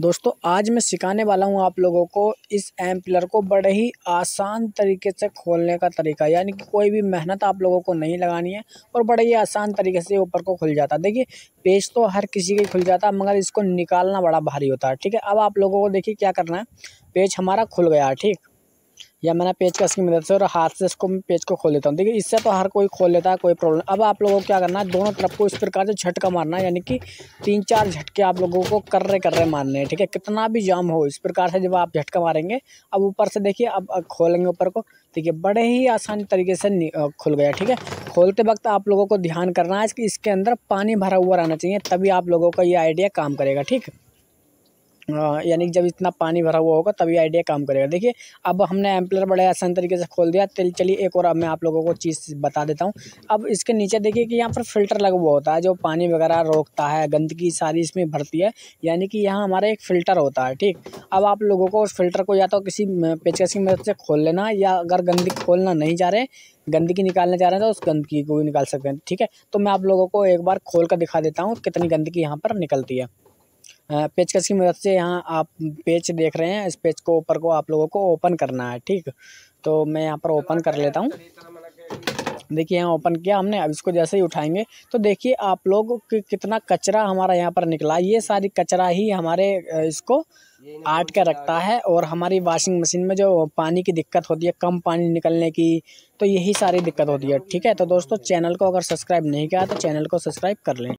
दोस्तों आज मैं सिखाने वाला हूं आप लोगों को इस एम्पिलर को बड़े ही आसान तरीके से खोलने का तरीका, यानी कि कोई भी मेहनत आप लोगों को नहीं लगानी है और बड़े ही आसान तरीके से ऊपर को खुल जाता है। देखिए पेज तो हर किसी के खुल जाता है मगर इसको निकालना बड़ा भारी होता है। ठीक है, अब आप लोगों को देखिए क्या करना है। पेज हमारा खुल गया है, ठीक, या मैंने पेज कस की मदद से और हाथ से इसको पेज को खोल देता हूँ। देखिए इससे तो हर कोई खोल लेता है, कोई प्रॉब्लम। अब आप लोगों को क्या करना है, दोनों तरफ को इस प्रकार से झटका मारना है, यानी कि 3-4 झटके आप लोगों को कर रहे मारने हैं। ठीक है, कितना भी जाम हो इस प्रकार से जब आप झटका मारेंगे, अब ऊपर से देखिए अब खोलेंगे ऊपर को। ठीक है, बड़े ही आसान तरीके से खुल गया। ठीक है, खोलते वक्त आप लोगों को ध्यान करना है कि इसके अंदर पानी भरा हुआ रहना चाहिए, तभी आप लोगों का ये आइडिया काम करेगा। ठीक, यानी जब इतना पानी भरा हुआ होगा तभी आइडिया काम करेगा। देखिए अब हमने एम्पिलर बड़े आसान तरीके से खोल दिया। चलिए एक और अब मैं आप लोगों को चीज़ बता देता हूँ। अब इसके नीचे देखिए कि यहाँ पर फिल्टर लगा हुआ होता है जो पानी वगैरह रोकता है, गंदगी सारी इसमें भरती है, यानी कि यहाँ हमारा एक फ़िल्टर होता है। ठीक, अब आप लोगों को उस फिल्टर को या तो किसी पेचकस की मदद से खोल लेना, या अगर गंदगी खोलना नहीं जा रहे, गंदगी निकालना चाह रहे हैं तो उस गंदगी को भी निकाल सकते हैं। ठीक है, तो मैं आप लोगों को एक बार खोल कर दिखा देता हूँ कितनी गंदगी यहाँ पर निकलती है पेचकस की मदद से। यहाँ आप पेज देख रहे हैं, इस पेज को ऊपर को आप लोगों को ओपन करना है। ठीक, तो मैं यहाँ पर ओपन कर लेता हूँ। देखिए यहाँ ओपन किया हमने, अब इसको जैसे ही उठाएंगे तो देखिए आप लोग कितना कचरा हमारा यहाँ पर निकला। ये सारी कचरा ही हमारे इसको आट के रखता है, और हमारी वॉशिंग मशीन में जो पानी की दिक्कत होती है, कम पानी निकलने की, तो यही सारी दिक्कत होती है। ठीक है, तो दोस्तों चैनल को अगर सब्सक्राइब नहीं किया तो चैनल को सब्सक्राइब कर लें।